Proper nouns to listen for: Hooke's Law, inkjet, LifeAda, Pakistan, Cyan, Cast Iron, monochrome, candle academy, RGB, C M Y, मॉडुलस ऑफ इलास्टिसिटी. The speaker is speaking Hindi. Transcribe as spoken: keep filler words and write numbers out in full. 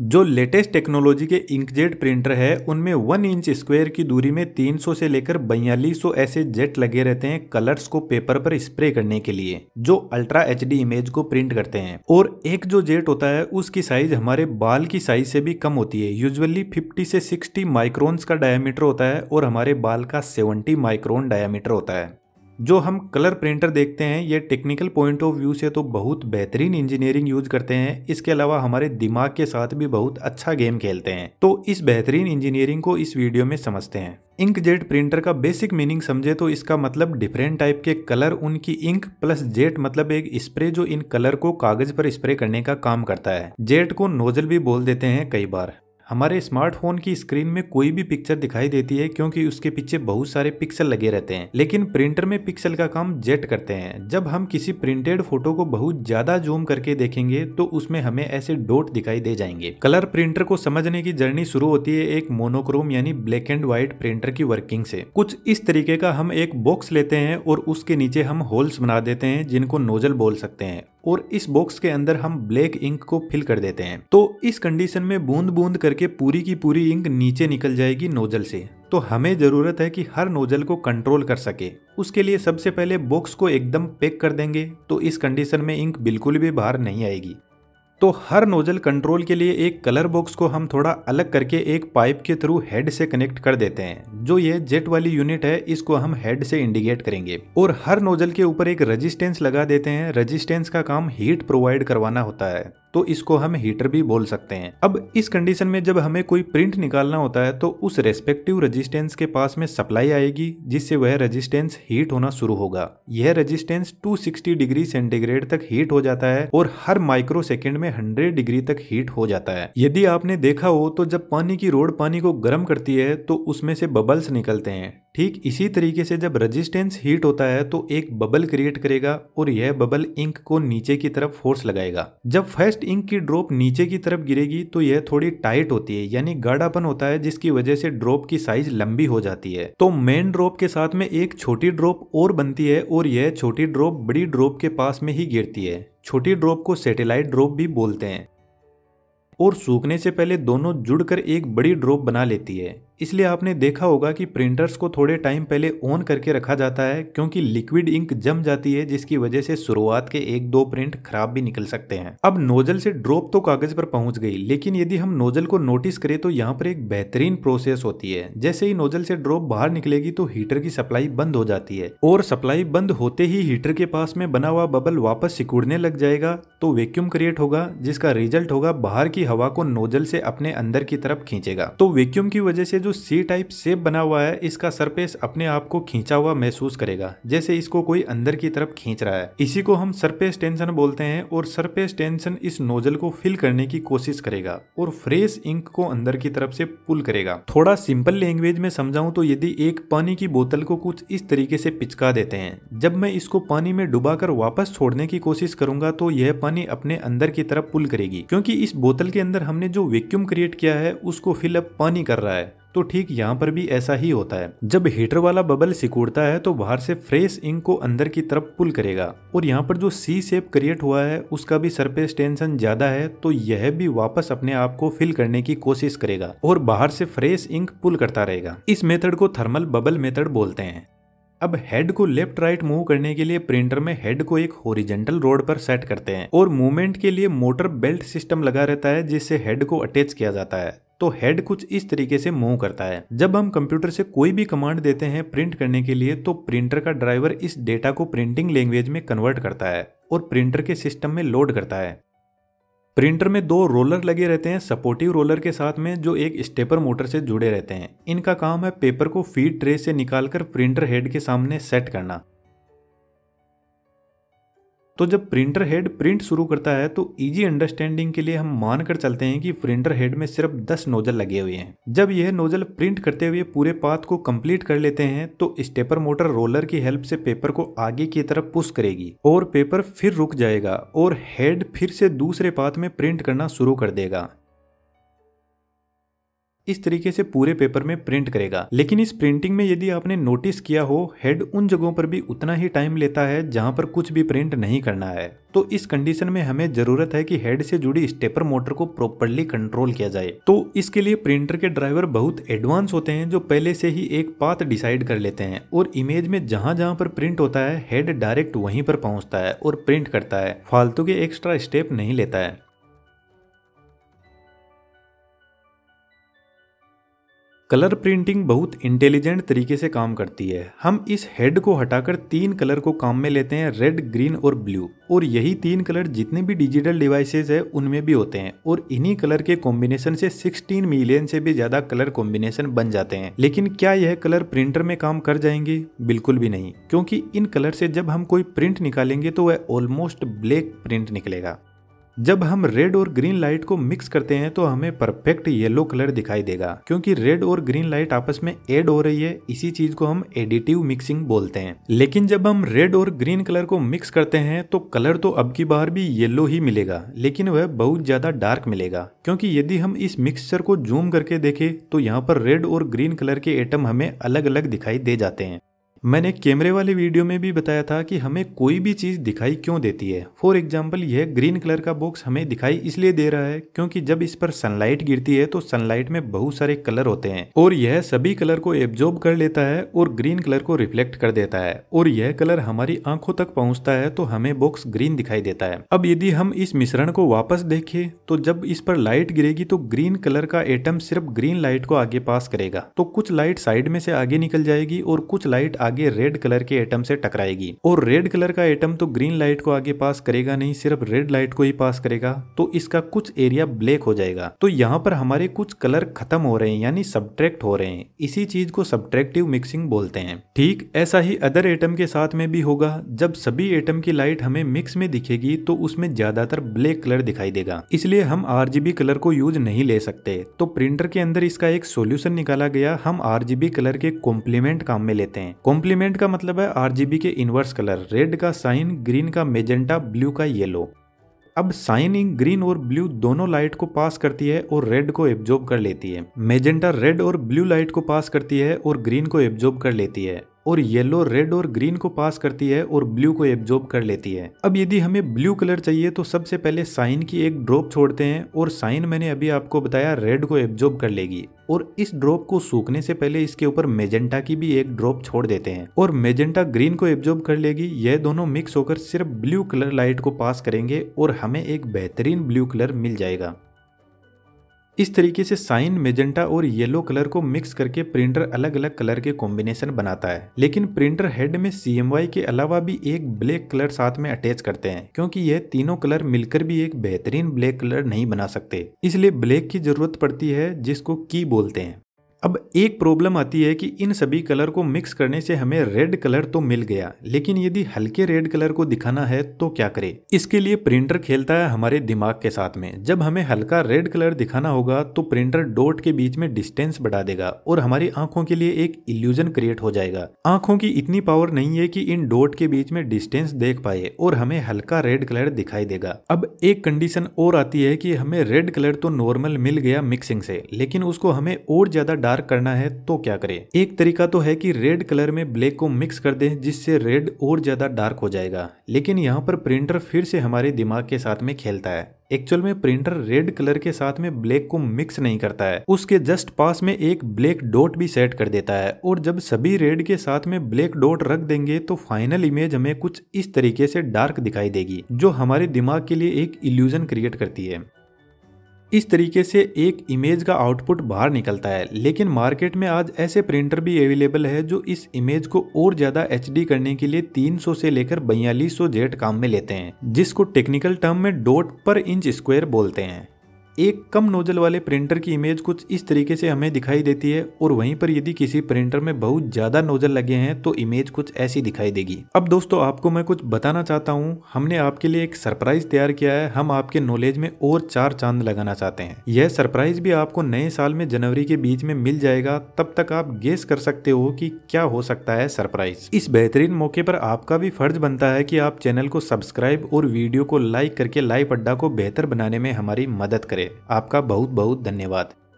जो लेटेस्ट टेक्नोलॉजी के इंकजेट प्रिंटर है उनमें वन इंच स्क्वायर की दूरी में तीन सौ से लेकर बयालीस सौ ऐसे जेट लगे रहते हैं कलर्स को पेपर पर स्प्रे करने के लिए, जो अल्ट्रा एचडी इमेज को प्रिंट करते हैं। और एक जो जेट होता है उसकी साइज हमारे बाल की साइज से भी कम होती है। यूजुअली पचास से साठ माइक्रोन्स का डायामीटर होता है और हमारे बाल का सत्तर माइक्रोन डायामीटर होता है। जो हम कलर प्रिंटर देखते हैं ये टेक्निकल पॉइंट ऑफ व्यू से तो बहुत बेहतरीन इंजीनियरिंग यूज करते हैं, इसके अलावा हमारे दिमाग के साथ भी बहुत अच्छा गेम खेलते हैं। तो इस बेहतरीन इंजीनियरिंग को इस वीडियो में समझते हैं। इंकजेट प्रिंटर का बेसिक मीनिंग समझे तो इसका मतलब डिफरेंट टाइप के कलर, उनकी इंक प्लस जेट मतलब एक स्प्रे जो इन कलर को कागज पर स्प्रे करने का काम करता है। जेट को नोजल भी बोल देते हैं। कई बार हमारे स्मार्टफोन की स्क्रीन में कोई भी पिक्चर दिखाई देती है क्योंकि उसके पीछे बहुत सारे पिक्सल लगे रहते हैं, लेकिन प्रिंटर में पिक्सल का काम जेट करते हैं। जब हम किसी प्रिंटेड फोटो को बहुत ज्यादा जूम करके देखेंगे तो उसमें हमें ऐसे डॉट दिखाई दे जाएंगे। कलर प्रिंटर को समझने की जर्नी शुरू होती है एक मोनोक्रोम यानी ब्लैक एंड व्हाइट प्रिंटर की वर्किंग से। कुछ इस तरीके का हम एक बॉक्स लेते हैं और उसके नीचे हम होल्स बना देते हैं जिनको नोजल बोल सकते हैं, और इस बॉक्स के अंदर हम ब्लैक इंक को फिल कर देते हैं। तो इस कंडीशन में बूंद बूंद करके पूरी की पूरी इंक नीचे निकल जाएगी नोजल से। तो हमें जरूरत है कि हर नोजल को कंट्रोल कर सके। उसके लिए सबसे पहले बॉक्स को एकदम पैक कर देंगे तो इस कंडीशन में इंक बिल्कुल भी बाहर नहीं आएगी। तो हर नोजल कंट्रोल के लिए एक कलर बॉक्स को हम थोड़ा अलग करके एक पाइप के थ्रू हेड से कनेक्ट कर देते हैं। जो ये जेट वाली यूनिट है इसको हम हेड से इंडिकेट करेंगे, और हर नोजल के ऊपर एक रेजिस्टेंस लगा देते हैं। रेजिस्टेंस का काम हीट प्रोवाइड करवाना होता है, तो इसको हम हीटर भी बोल सकते हैं। अब इस कंडीशन में जब हमें कोई प्रिंट निकालना होता है तो उस रेस्पेक्टिव रेजिस्टेंस के पास में सप्लाई आएगी जिससे वह रेजिस्टेंस हीट होना शुरू होगा। यह रेजिस्टेंस दो सौ साठ डिग्री सेंटीग्रेड तक हीट हो जाता है और हर माइक्रो सेकेंड में सौ डिग्री तक हीट हो जाता है। यदि आपने देखा हो तो जब पानी की रोड पानी को गर्म करती है तो उसमें से बबल्स निकलते हैं। ठीक इसी तरीके से जब रेजिस्टेंस हीट होता है तो एक बबल क्रिएट करेगा और यह बबल इंक को नीचे की तरफ फोर्स लगाएगा। जब फर्स्ट इंक की ड्रॉप नीचे की तरफ गिरेगी तो यह थोड़ी टाइट होती है यानी गाढ़ापन होता है, जिसकी वजह से ड्रॉप की साइज लंबी हो जाती है। तो मेन ड्रॉप के साथ में एक छोटी ड्रॉप और बनती है और यह छोटी ड्रॉप बड़ी ड्रॉप के पास में ही गिरती है। छोटी ड्रॉप को सैटेलाइट ड्रॉप भी बोलते हैं, और सूखने से पहले दोनों जुड़कर एक बड़ी ड्रॉप बना लेती है। इसलिए आपने देखा होगा कि प्रिंटर्स को थोड़े टाइम पहले ऑन करके रखा जाता है क्योंकि लिक्विड इंक जम जाती है, जिसकी वजह से शुरुआत के एक दो प्रिंट खराब भी निकल सकते हैं। अब नोजल से ड्रॉप तो कागज पर पहुंच गई, लेकिन यदि हम नोजल को नोटिस करें तो यहाँ पर एक बेहतरीन प्रोसेस होती है। जैसे ही नोजल से ड्रॉप बाहर निकलेगी तो हीटर की सप्लाई बंद हो जाती है, और सप्लाई बंद होते ही हीटर के पास में बना हुआ बबल वापस सिकुड़ने लग जाएगा तो वैक्यूम क्रिएट होगा, जिसका रिजल्ट होगा बाहर की हवा को नोजल से अपने अंदर की तरफ खींचेगा। तो वैक्यूम की वजह से सी टाइप शेप बना हुआ है इसका सरफेस अपने आप को खींचा हुआ महसूस करेगा, जैसे इसको कोई अंदर की तरफ खींच रहा है। इसी को हम सरफेस टेंशन बोलते हैं, और सरफेस टेंशन इस नोजल को फिल करने की कोशिश करेगा और फ्रेश इंक को अंदर की तरफ से पुल करेगा। थोड़ा सिंपल लैंग्वेज में समझाऊं तो यदि एक पानी की बोतल को कुछ इस तरीके से पिचका देते हैं, जब मैं इसको पानी में डुबा कर वापस छोड़ने की कोशिश करूंगा तो यह पानी अपने अंदर की तरफ पुल करेगी, क्योंकि इस बोतल के अंदर हमने जो वैक्यूम क्रिएट किया है उसको फिलअप पानी कर रहा है। तो ठीक यहाँ पर भी ऐसा ही होता है। जब हीटर वाला बबल सिकुड़ता है तो बाहर से फ्रेश इंक को अंदर की तरफ पुल करेगा, और यहाँ पर जो सी शेप क्रिएट हुआ है उसका भी सरफेस टेंशन ज्यादा है तो यह भी वापस अपने आप को फिल करने की कोशिश करेगा और बाहर से फ्रेश इंक पुल करता रहेगा। इस मेथड को थर्मल बबल मेथड बोलते हैं। अब हेड को लेफ्ट राइट मूव करने के लिए प्रिंटर में हेड को एक हॉरिजॉन्टल रोड पर सेट करते हैं, और मूवमेंट के लिए मोटर बेल्ट सिस्टम लगा रहता है जिससे हेड को अटैच किया जाता है। तो हेड कुछ इस तरीके से मूव करता है। जब हम कंप्यूटर से कोई भी कमांड देते हैं प्रिंट करने के लिए तो प्रिंटर का ड्राइवर इस डेटा को प्रिंटिंग लैंग्वेज में कन्वर्ट करता है और प्रिंटर के सिस्टम में लोड करता है। प्रिंटर में दो रोलर लगे रहते हैं सपोर्टिव रोलर के साथ में, जो एक स्टेपर मोटर से जुड़े रहते हैं। इनका काम है पेपर को फीड ट्रे से निकालकर प्रिंटर हेड के सामने सेट करना। तो जब प्रिंटर हेड प्रिंट शुरू करता है तो इजी अंडरस्टैंडिंग के लिए हम मान कर चलते हैं कि प्रिंटर हेड में सिर्फ दस नोजल लगे हुए हैं। जब यह नोजल प्रिंट करते हुए पूरे पाथ को कंप्लीट कर लेते हैं तो स्टेपर मोटर रोलर की हेल्प से पेपर को आगे की तरफ पुश करेगी, और पेपर फिर रुक जाएगा और हेड फिर से दूसरे पाथ में प्रिंट करना शुरू कर देगा। इस तरीके से पूरे पेपर में प्रिंट करेगा। लेकिन इस प्रिंटिंग में यदि आपने नोटिस किया हो, हेड उन जगहों पर भी उतना ही टाइम लेता है जहां पर कुछ भी प्रिंट नहीं करना है। तो इस कंडीशन में हमें जरूरत है कि हेड से जुड़ी स्टेपर मोटर को प्रॉपर्ली कंट्रोल किया जाए। तो इसके लिए प्रिंटर के ड्राइवर बहुत एडवांस होते हैं, जो पहले से ही एक पाथ डिसाइड कर लेते हैं और इमेज में जहां जहां पर प्रिंट होता है हेड डायरेक्ट वहीं पर पहुंचता है और प्रिंट करता है, फालतू के एक्स्ट्रा स्टेप नहीं लेता है। कलर प्रिंटिंग बहुत इंटेलिजेंट तरीके से काम करती है। हम इस हेड को हटाकर तीन कलर को काम में लेते हैं, रेड, ग्रीन और ब्लू। और यही तीन कलर जितने भी डिजिटल डिवाइसेस है उनमें भी होते हैं और इन्हीं कलर के कॉम्बिनेशन से सोलह मिलियन से भी ज्यादा कलर कॉम्बिनेशन बन जाते हैं। लेकिन क्या यह कलर प्रिंटर में काम कर जाएंगे? बिल्कुल भी नहीं, क्योंकि इन कलर से जब हम कोई प्रिंट निकालेंगे तो वह ऑलमोस्ट ब्लैक प्रिंट निकलेगा। जब हम रेड और ग्रीन लाइट को मिक्स करते हैं तो हमें परफेक्ट येलो कलर दिखाई देगा, क्योंकि रेड और ग्रीन लाइट आपस में ऐड हो रही है। इसी चीज को हम एडिटिव मिक्सिंग बोलते हैं। लेकिन जब हम रेड और ग्रीन कलर को मिक्स करते हैं तो कलर तो अब की बार भी येलो ही मिलेगा, लेकिन वह बहुत ज्यादा डार्क मिलेगा। क्योंकि यदि हम इस मिक्सचर को जूम करके देखें तो यहाँ पर रेड और ग्रीन कलर के एटम हमें अलग अलग दिखाई दे जाते हैं। मैंने कैमरे वाले वीडियो में भी बताया था कि हमें कोई भी चीज़ दिखाई क्यों देती है। फॉर एग्जाम्पल, यह ग्रीन कलर का बॉक्स हमें दिखाई इसलिए दे रहा है क्योंकि जब इस पर सनलाइट गिरती है तो सनलाइट में बहुत सारे कलर होते हैं और यह सभी कलर को एब्जॉर्ब कर लेता है और ग्रीन कलर को रिफ्लेक्ट कर देता है और यह कलर हमारी आंखों तक पहुँचता है तो हमें बॉक्स ग्रीन दिखाई देता है। अब यदि हम इस मिश्रण को वापस देखें तो जब इस पर लाइट गिरेगी तो ग्रीन कलर का एटम सिर्फ ग्रीन लाइट को आगे पास करेगा, तो कुछ लाइट साइड में से आगे निकल जाएगी और कुछ लाइट आगे रेड कलर के एटम से टकराएगी। और रेड कलर का एटम तो ग्रीन लाइट को आगे पास करेगा नहीं, सिर्फ रेड लाइट को ही पास करेगा, तो इसका कुछ एरिया ब्लैक हो जाएगा। तो यहाँ पर हमारे कुछ कलर खत्म हो रहे हैं, यानी सब्ट्रैक्ट हो रहे हैं। इसी चीज को सब्ट्रैक्टिव मिक्सिंग बोलते हैं। ठीक ऐसा ही अदर एटम के साथ में भी होगा। जब सभी एटम की लाइट हमें मिक्स में दिखेगी तो उसमें ज्यादातर ब्लैक कलर दिखाई देगा, इसलिए हम आरजीबी कलर को यूज नहीं ले सकते। तो प्रिंटर के अंदर इसका एक सोल्यूशन निकाला गया, हम आरजीबी कलर के कॉम्प्लीमेंट काम में लेते हैं। कॉम्प्लीमेंट का मतलब है आरजीबी के इन्वर्स कलर, रेड का साइन, ग्रीन का मेजेंटा, ब्लू का येलो। अब साइन इन ग्रीन और ब्लू दोनों लाइट को पास करती है और रेड को एब्जॉर्ब कर लेती है। मेजेंटा रेड और ब्लू लाइट को पास करती है और ग्रीन को एब्जॉर्ब कर लेती है, और येलो रेड और ग्रीन को पास करती है और ब्लू को एब्जॉर्ब कर लेती है। अब यदि हमें ब्लू कलर चाहिए तो सबसे पहले साइन की एक ड्रॉप छोड़ते हैं, और साइन मैंने अभी आपको बताया रेड को एब्जॉर्ब कर लेगी, और इस ड्रॉप को सूखने से पहले इसके ऊपर मेजेंटा की भी एक ड्रॉप छोड़ देते हैं और मेजेंटा ग्रीन को एब्जॉर्ब कर लेगी। यह दोनों मिक्स होकर सिर्फ ब्लू कलर लाइट को पास करेंगे और हमें एक बेहतरीन ब्लू कलर मिल जाएगा। इस तरीके से साइन, मेजेंटा और येलो कलर को मिक्स करके प्रिंटर अलग अलग कलर के कॉम्बिनेशन बनाता है। लेकिन प्रिंटर हेड में C M Y के अलावा भी एक ब्लैक कलर साथ में अटैच करते हैं, क्योंकि यह तीनों कलर मिलकर भी एक बेहतरीन ब्लैक कलर नहीं बना सकते, इसलिए ब्लैक की जरूरत पड़ती है, जिसको की बोलते हैं। अब एक प्रॉब्लम आती है कि इन सभी कलर को मिक्स करने से हमें रेड कलर तो मिल गया, लेकिन यदि हल्के रेड कलर को दिखाना है तो क्या करें? इसके लिए प्रिंटर खेलता है हमारे दिमाग के साथ में। जब हमें हल्का रेड कलर दिखाना होगा तो प्रिंटर डॉट के बीच में डिस्टेंस बढ़ा देगा और हमारी आंखों के लिए एक इल्यूजन क्रिएट हो जाएगा। आंखों की इतनी पावर नहीं है कि इन डॉट के बीच में डिस्टेंस देख पाए और हमें हल्का रेड कलर दिखाई देगा। अब एक कंडीशन और आती है कि हमें रेड कलर तो नॉर्मल मिल गया मिक्सिंग से, लेकिन उसको हमें और ज्यादा डार्क करना है तो क्या करें? एक तरीका तो है कि रेड कलर में ब्लैक को मिक्स कर दें, जिससे रेड और ज्यादा डार्क हो जाएगा। लेकिन यहाँ पर प्रिंटर फिर से हमारे दिमाग के साथ में खेलता है। एक्चुअल में प्रिंटर रेड कलर के साथ में ब्लैक को मिक्स नहीं करता है, उसके जस्ट पास में एक ब्लैक डॉट भी सेट कर देता है, और जब सभी रेड के साथ में ब्लैक डॉट रख देंगे तो फाइनल इमेज हमें कुछ इस तरीके से डार्क दिखाई देगी, जो हमारे दिमाग के लिए एक इल्यूजन क्रिएट करती है। इस तरीके से एक इमेज का आउटपुट बाहर निकलता है। लेकिन मार्केट में आज ऐसे प्रिंटर भी अवेलेबल है जो इस इमेज को और ज़्यादा एचडी करने के लिए तीन सौ से लेकर बयालीस सौ जेट काम में लेते हैं, जिसको टेक्निकल टर्म में डॉट पर इंच स्क्वायर बोलते हैं। एक कम नोजल वाले प्रिंटर की इमेज कुछ इस तरीके से हमें दिखाई देती है, और वहीं पर यदि किसी प्रिंटर में बहुत ज़्यादा नोजल लगे हैं तो इमेज कुछ ऐसी दिखाई देगी। अब दोस्तों, आपको मैं कुछ बताना चाहता हूँ। हमने आपके लिए एक सरप्राइज तैयार किया है। हम आपके नॉलेज में और चार चांद लगाना चाहते हैं। यह सरप्राइज भी आपको नए साल में जनवरी के बीच में मिल जाएगा। तब तक आप गेस कर सकते हो कि क्या हो सकता है सरप्राइज। इस बेहतरीन मौके पर आपका भी फर्ज बनता है कि आप चैनल को सब्सक्राइब और वीडियो को लाइक करके लाइव अड्डा को बेहतर बनाने में हमारी मदद करें। आपका बहुत बहुत धन्यवाद।